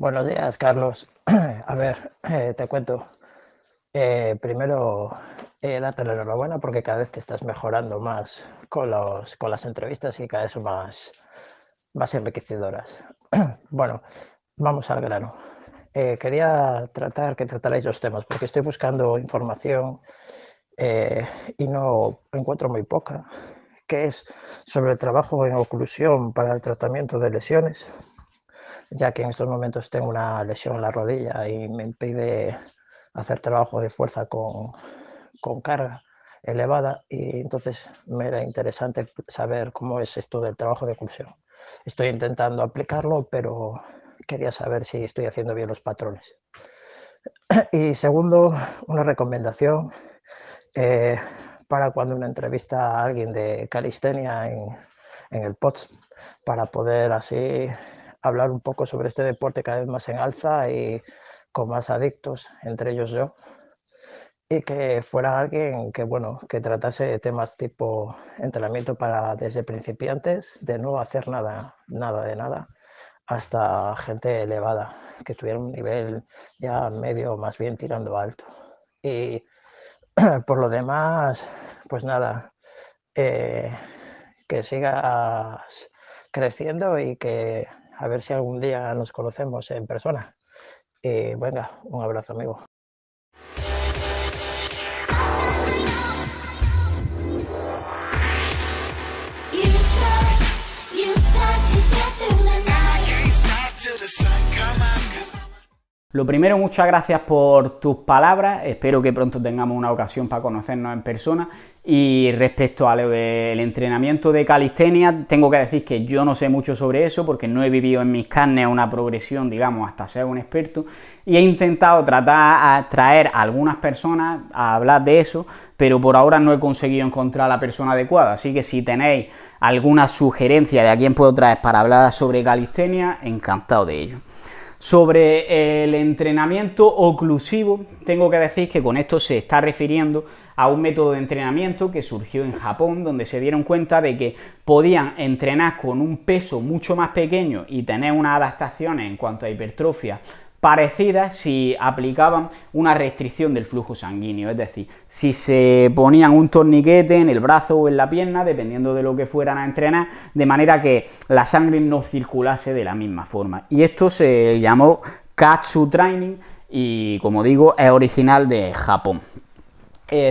Buenos días, Carlos. A ver, te cuento. Primero, darte la enhorabuena porque cada vez te estás mejorando más con las entrevistas y cada vez son más enriquecedoras. Bueno, vamos al grano. Quería que tratarais dos temas porque estoy buscando información y no encuentro muy poca, que es sobre el trabajo en oclusión para el tratamiento de lesiones, ya que en estos momentos tengo una lesión en la rodilla y me impide hacer trabajo de fuerza con carga elevada, y entonces me era interesante saber cómo es esto del trabajo de oclusión. Estoy intentando aplicarlo, pero quería saber si estoy haciendo bien los patrones. Y segundo, una recomendación para cuando una entrevista a alguien de calistenia en el POTS, para poder así hablar un poco sobre este deporte cada vez más en alza y con más adictos, entre ellos yo, y que fuera alguien que, bueno, que tratase temas tipo entrenamiento para desde principiantes, de no hacer nada, hasta gente elevada, que tuviera un nivel ya medio, más bien tirando alto. Y por lo demás, pues nada, que sigas creciendo y que a ver si algún día nos conocemos en persona. Y venga, un abrazo, amigo. Lo primero, muchas gracias por tus palabras. Espero que pronto tengamos una ocasión para conocernos en persona. Y respecto a lo del entrenamiento de calistenia, tengo que decir que yo no sé mucho sobre eso porque no he vivido en mis carnes una progresión, digamos, hasta ser un experto. Y he intentado traer a algunas personas a hablar de eso, pero por ahora no he conseguido encontrar a la persona adecuada. Así que si tenéis alguna sugerencia de a quién puedo traer para hablar sobre calistenia, encantado de ello. Sobre el entrenamiento oclusivo, tengo que decir que con esto se está refiriendo a un método de entrenamiento que surgió en Japón, donde se dieron cuenta de que podían entrenar con un peso mucho más pequeño y tener unas adaptaciones en cuanto a hipertrofia parecidas si aplicaban una restricción del flujo sanguíneo, es decir, si se ponían un torniquete en el brazo o en la pierna, dependiendo de lo que fueran a entrenar, de manera que la sangre no circulase de la misma forma. Y esto se llamó Kaatsu Training y, como digo, es original de Japón.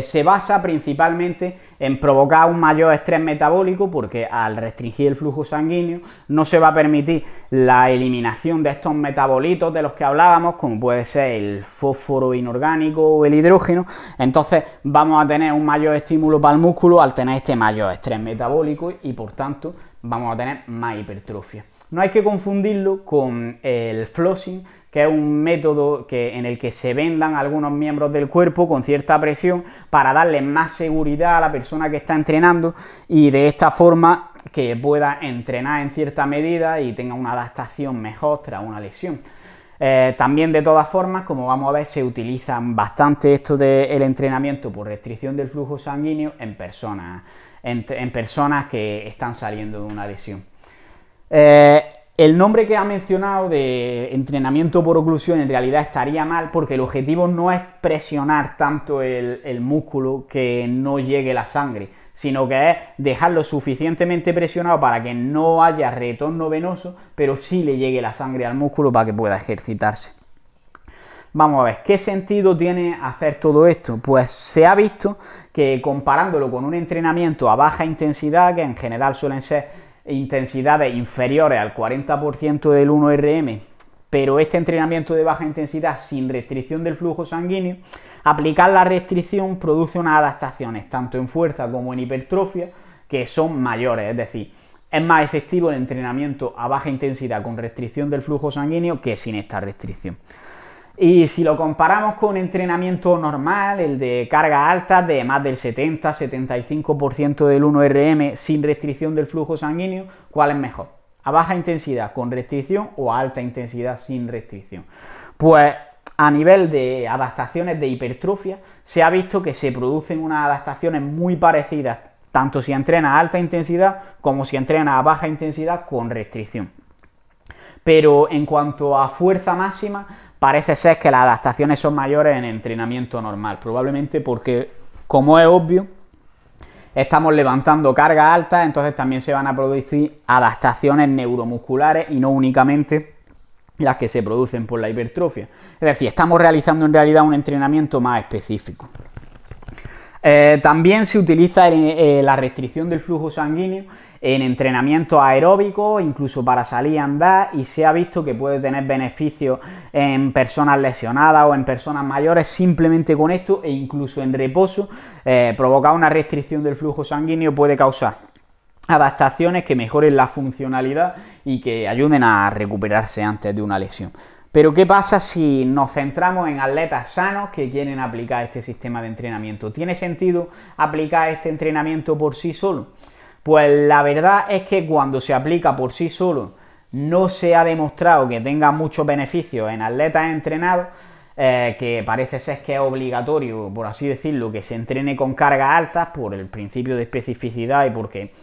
Se basa principalmente en provocar un mayor estrés metabólico porque al restringir el flujo sanguíneo no se va a permitir la eliminación de estos metabolitos de los que hablábamos, como puede ser el fósforo inorgánico o el hidrógeno. Entonces vamos a tener un mayor estímulo para el músculo al tener este mayor estrés metabólico y por tanto vamos a tener más hipertrofia. No hay que confundirlo con el flossing, que es un método en el que se vendan algunos miembros del cuerpo con cierta presión para darle más seguridad a la persona que está entrenando y de esta forma que pueda entrenar en cierta medida y tenga una adaptación mejor tras una lesión. También, de todas formas, como vamos a ver, se utilizan bastante esto del entrenamiento por restricción del flujo sanguíneo en personas que están saliendo de una lesión. El nombre que ha mencionado de entrenamiento por oclusión en realidad estaría mal porque el objetivo no es presionar tanto el músculo que no llegue la sangre, sino que es dejarlo suficientemente presionado para que no haya retorno venoso, pero sí le llegue la sangre al músculo para que pueda ejercitarse. Vamos a ver, ¿qué sentido tiene hacer todo esto? Pues se ha visto que comparándolo con un entrenamiento a baja intensidad, que en general suelen ser intensidades inferiores al 40% del 1RM, pero este entrenamiento de baja intensidad sin restricción del flujo sanguíneo, aplicar la restricción produce unas adaptaciones tanto en fuerza como en hipertrofia que son mayores, es decir, es más efectivo el entrenamiento a baja intensidad con restricción del flujo sanguíneo que sin esta restricción. Y si lo comparamos con entrenamiento normal, el de carga alta de más del 70-75% del 1RM sin restricción del flujo sanguíneo, ¿cuál es mejor? ¿A baja intensidad con restricción o a alta intensidad sin restricción? Pues a nivel de adaptaciones de hipertrofia se ha visto que se producen unas adaptaciones muy parecidas, tanto si entrenas a alta intensidad como si entrenas a baja intensidad con restricción. pero en cuanto a fuerza máxima, parece ser que las adaptaciones son mayores en entrenamiento normal, probablemente porque, como es obvio, estamos levantando cargas altas, entonces también se van a producir adaptaciones neuromusculares y no únicamente las que se producen por la hipertrofia. Es decir, estamos realizando en realidad un entrenamiento más específico. También se utiliza la restricción del flujo sanguíneo en entrenamientos aeróbicos, incluso para salir a andar, y se ha visto que puede tener beneficios en personas lesionadas o en personas mayores simplemente con esto, e incluso en reposo. Provocar una restricción del flujo sanguíneo puede causar adaptaciones que mejoren la funcionalidad y que ayuden a recuperarse antes de una lesión. Pero ¿qué pasa si nos centramos en atletas sanos que quieren aplicar este sistema de entrenamiento? ¿Tiene sentido aplicar este entrenamiento por sí solo? Pues la verdad es que cuando se aplica por sí solo no se ha demostrado que tenga muchos beneficios en atletas entrenados, que parece ser que es obligatorio, por así decirlo, que se entrene con cargas altas por el principio de especificidad y porque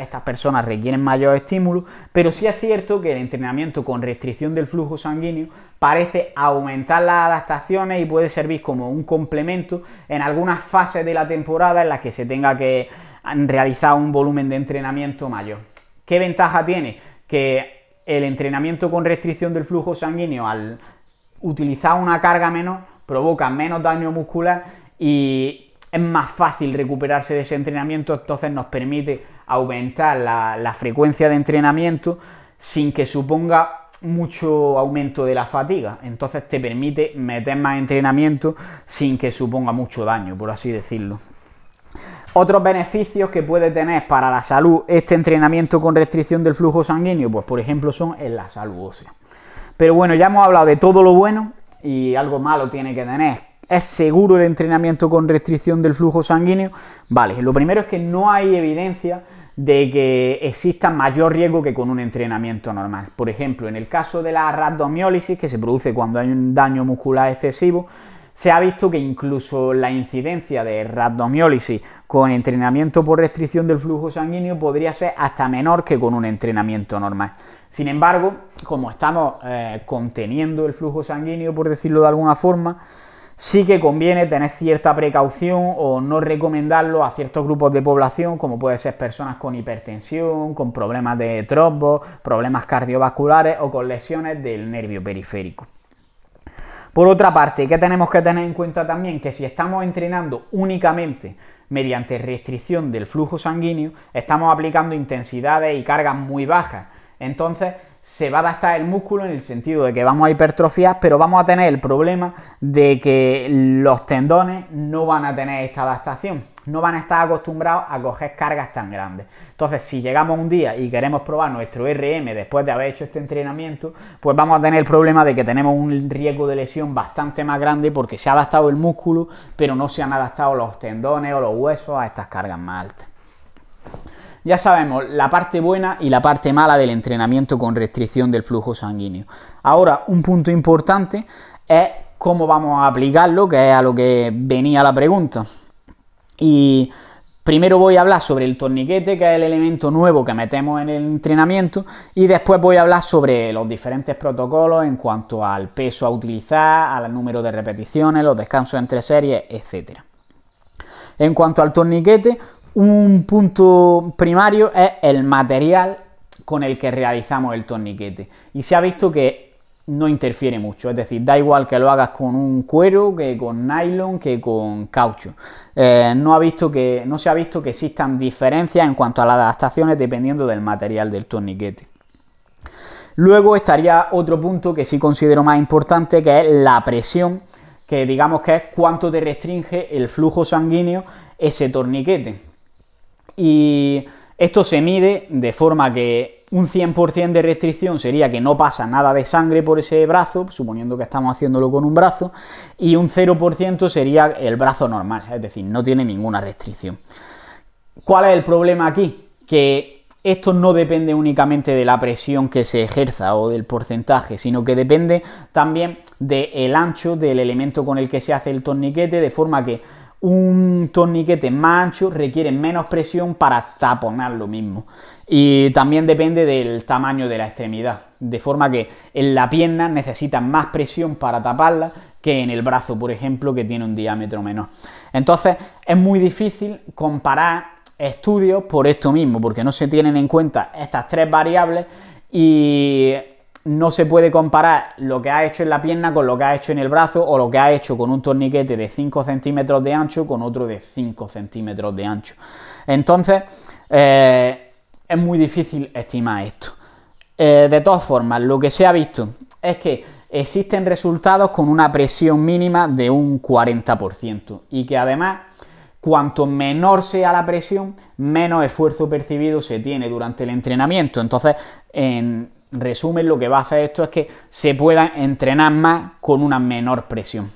estas personas requieren mayor estímulo, pero sí es cierto que el entrenamiento con restricción del flujo sanguíneo parece aumentar las adaptaciones y puede servir como un complemento en algunas fases de la temporada en las que se tenga que realizar un volumen de entrenamiento mayor. ¿Qué ventaja tiene? Que el entrenamiento con restricción del flujo sanguíneo, al utilizar una carga menor, provoca menos daño muscular y es más fácil recuperarse de ese entrenamiento, entonces nos permite aumentar la frecuencia de entrenamiento sin que suponga mucho aumento de la fatiga. Entonces te permite meter más entrenamiento sin que suponga mucho daño, por así decirlo. Otros beneficios que puede tener para la salud este entrenamiento con restricción del flujo sanguíneo, pues por ejemplo son en la salud ósea. Pero bueno, ya hemos hablado de todo lo bueno y algo malo tiene que tener. ¿Es seguro el entrenamiento con restricción del flujo sanguíneo? Vale, lo primero es que no hay evidencia de que exista mayor riesgo que con un entrenamiento normal. Por ejemplo, en el caso de la rabdomiólisis, que se produce cuando hay un daño muscular excesivo, se ha visto que incluso la incidencia de rabdomiólisis con entrenamiento por restricción del flujo sanguíneo podría ser hasta menor que con un entrenamiento normal. Sin embargo, como estamos conteniendo el flujo sanguíneo, por decirlo de alguna forma, sí que conviene tener cierta precaución o no recomendarlo a ciertos grupos de población, como puede ser personas con hipertensión, con problemas de trombos, problemas cardiovasculares o con lesiones del nervio periférico. Por otra parte, ¿qué tenemos que tener en cuenta también? Que si estamos entrenando únicamente mediante restricción del flujo sanguíneo, estamos aplicando intensidades y cargas muy bajas. Entonces, se va a adaptar el músculo en el sentido de que vamos a hipertrofiar, pero vamos a tener el problema de que los tendones no van a tener esta adaptación, no van a estar acostumbrados a coger cargas tan grandes. Entonces, si llegamos un día y queremos probar nuestro RM después de haber hecho este entrenamiento, pues vamos a tener el problema de que tenemos un riesgo de lesión bastante más grande porque se ha adaptado el músculo, pero no se han adaptado los tendones o los huesos a estas cargas más altas. Ya sabemos la parte buena y la parte mala del entrenamiento con restricción del flujo sanguíneo. Ahora, un punto importante es cómo vamos a aplicarlo, que es a lo que venía la pregunta. Y primero voy a hablar sobre el torniquete, que es el elemento nuevo que metemos en el entrenamiento, y después voy a hablar sobre los diferentes protocolos en cuanto al peso a utilizar, al número de repeticiones, los descansos entre series, etc. En cuanto al torniquete, un punto primario es el material con el que realizamos el torniquete, y se ha visto que no interfiere mucho, es decir, da igual que lo hagas con un cuero, que con nylon, que con caucho. No se ha visto que existan diferencias en cuanto a las adaptaciones dependiendo del material del torniquete. Luego estaría otro punto que sí considero más importante, que es la presión, que digamos que es cuánto te restringe el flujo sanguíneo ese torniquete. Y esto se mide de forma que un 100% de restricción sería que no pasa nada de sangre por ese brazo, suponiendo que estamos haciéndolo con un brazo, y un 0% sería el brazo normal, es decir, no tiene ninguna restricción. ¿Cuál es el problema aquí? Que esto no depende únicamente de la presión que se ejerza o del porcentaje, sino que depende también del ancho del elemento con el que se hace el torniquete, de forma que un torniquete más ancho requiere menos presión para taponar lo mismo. Y también depende del tamaño de la extremidad, de forma que en la pierna necesitas más presión para taparla que en el brazo, por ejemplo, que tiene un diámetro menor. Entonces es muy difícil comparar estudios por esto mismo, porque no se tienen en cuenta estas tres variables y no se puede comparar lo que ha hecho en la pierna con lo que ha hecho en el brazo, o lo que ha hecho con un torniquete de 5 centímetros de ancho con otro de 5 centímetros de ancho. Entonces es muy difícil estimar esto. De todas formas, lo que se ha visto es que existen resultados con una presión mínima de un 40% y que además cuanto menor sea la presión, menos esfuerzo percibido se tiene durante el entrenamiento. Entonces, en resumen, lo que va a hacer esto es que se pueda entrenar más con una menor presión.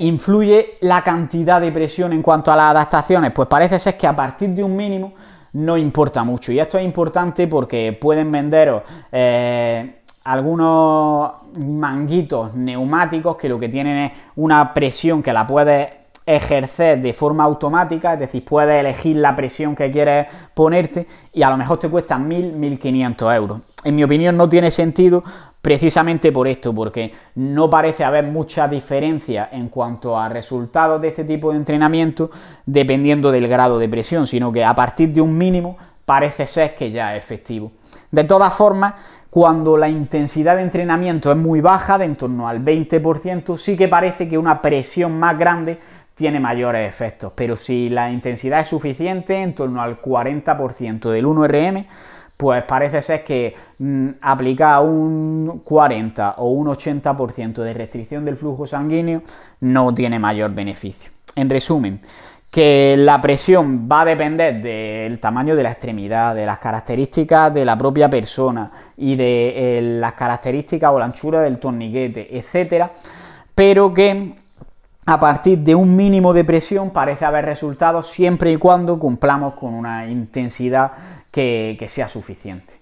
¿Influye la cantidad de presión en cuanto a las adaptaciones? Pues parece ser que a partir de un mínimo no importa mucho, y esto es importante porque pueden venderos algunos manguitos neumáticos que lo que tienen es una presión que la puedes ejercer de forma automática, es decir, puedes elegir la presión que quieres ponerte y a lo mejor te cuestan 1.000, 1.500 euros. En mi opinión no tiene sentido precisamente por esto, porque no parece haber mucha diferencia en cuanto a resultados de este tipo de entrenamiento dependiendo del grado de presión, sino que a partir de un mínimo parece ser que ya es efectivo. De todas formas, cuando la intensidad de entrenamiento es muy baja, de en torno al 20%, sí que parece que una presión más grande tiene mayores efectos, pero si la intensidad es suficiente, en torno al 40% del 1RM, pues parece ser que aplicar un 40 o un 80% de restricción del flujo sanguíneo no tiene mayor beneficio. En resumen, que la presión va a depender del tamaño de la extremidad, de las características de la propia persona y de las características o la anchura del torniquete, etcétera, pero que a partir de un mínimo de presión parece haber resultados siempre y cuando cumplamos con una intensidad que sea suficiente.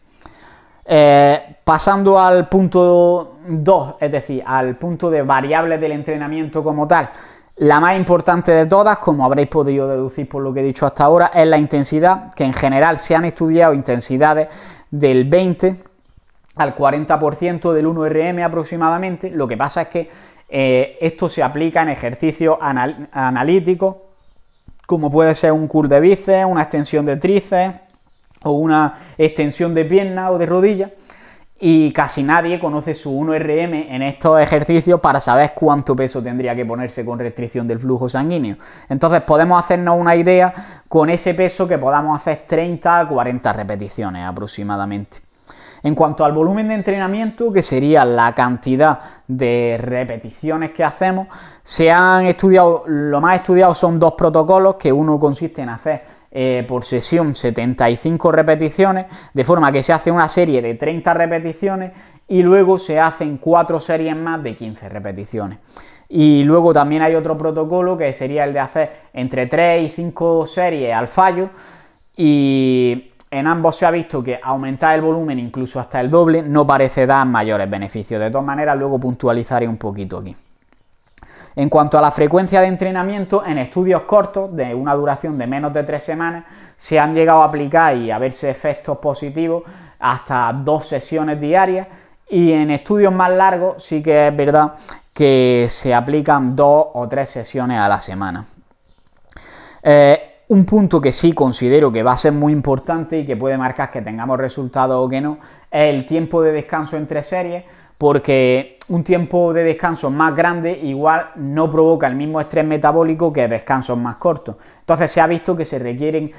Pasando al punto 2, es decir, al punto de variables del entrenamiento como tal, la más importante de todas, como habréis podido deducir por lo que he dicho hasta ahora, es la intensidad, que en general se han estudiado intensidades del 20 al 40% del 1RM aproximadamente. Lo que pasa es que esto se aplica en ejercicios analíticos, como puede ser un curl de bíceps, una extensión de tríceps o una extensión de pierna o de rodilla. Y casi nadie conoce su 1RM en estos ejercicios para saber cuánto peso tendría que ponerse con restricción del flujo sanguíneo. Entonces podemos hacernos una idea con ese peso que podamos hacer 30 a 40 repeticiones aproximadamente. En cuanto al volumen de entrenamiento, que sería la cantidad de repeticiones que hacemos, se han estudiado, lo más estudiado son dos protocolos, que uno consiste en hacer por sesión 75 repeticiones, de forma que se hace una serie de 30 repeticiones y luego se hacen 4 series más de 15 repeticiones. Y luego también hay otro protocolo que sería el de hacer entre 3 y 5 series al fallo, y en ambos se ha visto que aumentar el volumen incluso hasta el doble no parece dar mayores beneficios. De todas maneras, luego puntualizaré un poquito aquí. En cuanto a la frecuencia de entrenamiento, en estudios cortos de una duración de menos de 3 semanas se han llegado a aplicar y a verse efectos positivos hasta 2 sesiones diarias, y en estudios más largos sí que es verdad que se aplican 2 o 3 sesiones a la semana. Un punto que sí considero que va a ser muy importante y que puede marcar que tengamos resultados o que no es el tiempo de descanso entre series, porque un tiempo de descanso más grande igual no provoca el mismo estrés metabólico que descansos más cortos. Entonces se ha visto que se requieren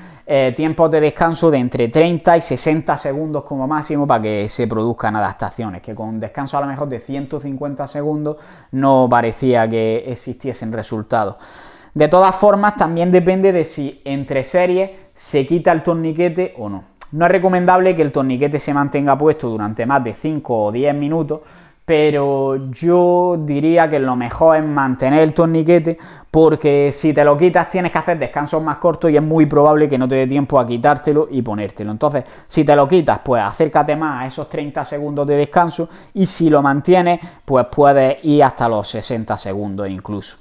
tiempos de descanso de entre 30 y 60 segundos como máximo para que se produzcan adaptaciones, que con descanso a lo mejor de 150 segundos no parecía que existiesen resultados. De todas formas, también depende de si entre series se quita el torniquete o no. No es recomendable que el torniquete se mantenga puesto durante más de 5 o 10 minutos, pero yo diría que lo mejor es mantener el torniquete, porque si te lo quitas tienes que hacer descansos más cortos y es muy probable que no te dé tiempo a quitártelo y ponértelo. Entonces, si te lo quitas, pues acércate más a esos 30 segundos de descanso, y si lo mantienes, pues puedes ir hasta los 60 segundos incluso.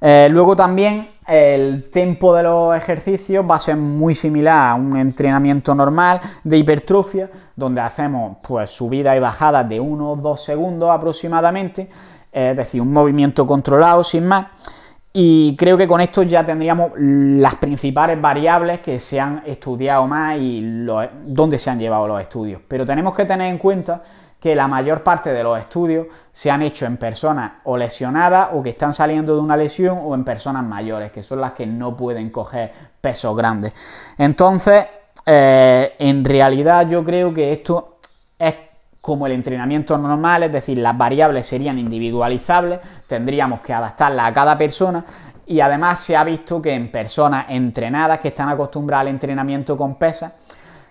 Luego también el tempo de los ejercicios va a ser muy similar a un entrenamiento normal de hipertrofia, donde hacemos pues subidas y bajadas de 1 o 2 segundos aproximadamente, es decir, un movimiento controlado sin más. Y creo que con esto ya tendríamos las principales variables que se han estudiado más y dónde se han llevado los estudios. Pero tenemos que tener en cuenta que la mayor parte de los estudios se han hecho en personas o lesionadas o que están saliendo de una lesión o en personas mayores, que son las que no pueden coger pesos grandes. Entonces, en realidad yo creo que esto es como el entrenamiento normal, es decir, las variables serían individualizables, tendríamos que adaptarlas a cada persona y además se ha visto que en personas entrenadas que están acostumbradas al entrenamiento con pesas,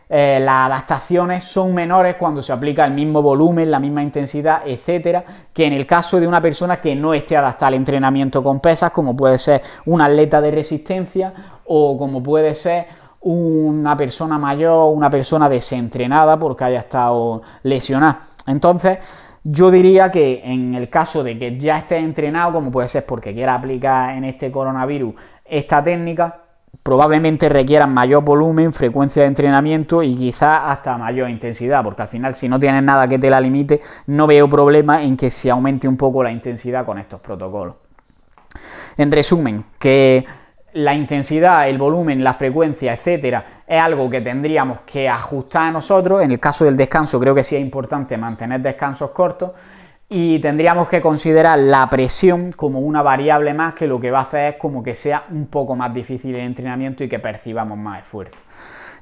las adaptaciones son menores cuando se aplica el mismo volumen, la misma intensidad, etcétera, que en el caso de una persona que no esté adaptada al entrenamiento con pesas, como puede ser un atleta de resistencia o como puede ser una persona mayor, una persona desentrenada porque haya estado lesionada. Entonces, yo diría que en el caso de que ya estés entrenado, como puede ser porque quiera aplicar en este coronavirus esta técnica, probablemente requieran mayor volumen, frecuencia de entrenamiento y quizás hasta mayor intensidad, porque al final si no tienes nada que te la limite, no veo problema en que se aumente un poco la intensidad con estos protocolos. En resumen, que la intensidad, el volumen, la frecuencia, etcétera, es algo que tendríamos que ajustar a nosotros. En el caso del descanso creo que sí es importante mantener descansos cortos y tendríamos que considerar la presión como una variable más que lo que va a hacer es como que sea un poco más difícil el entrenamiento y que percibamos más esfuerzo.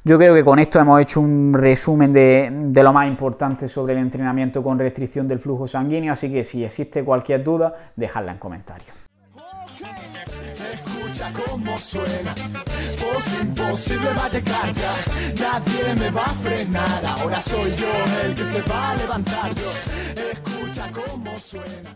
Yo creo que con esto hemos hecho un resumen de lo más importante sobre el entrenamiento con restricción del flujo sanguíneo, así que si existe cualquier duda, dejadla en comentarios. Escucha cómo suena, voz imposible va a llegar ya, nadie me va a frenar, ahora soy yo el que se va a levantar yo, escucha cómo suena.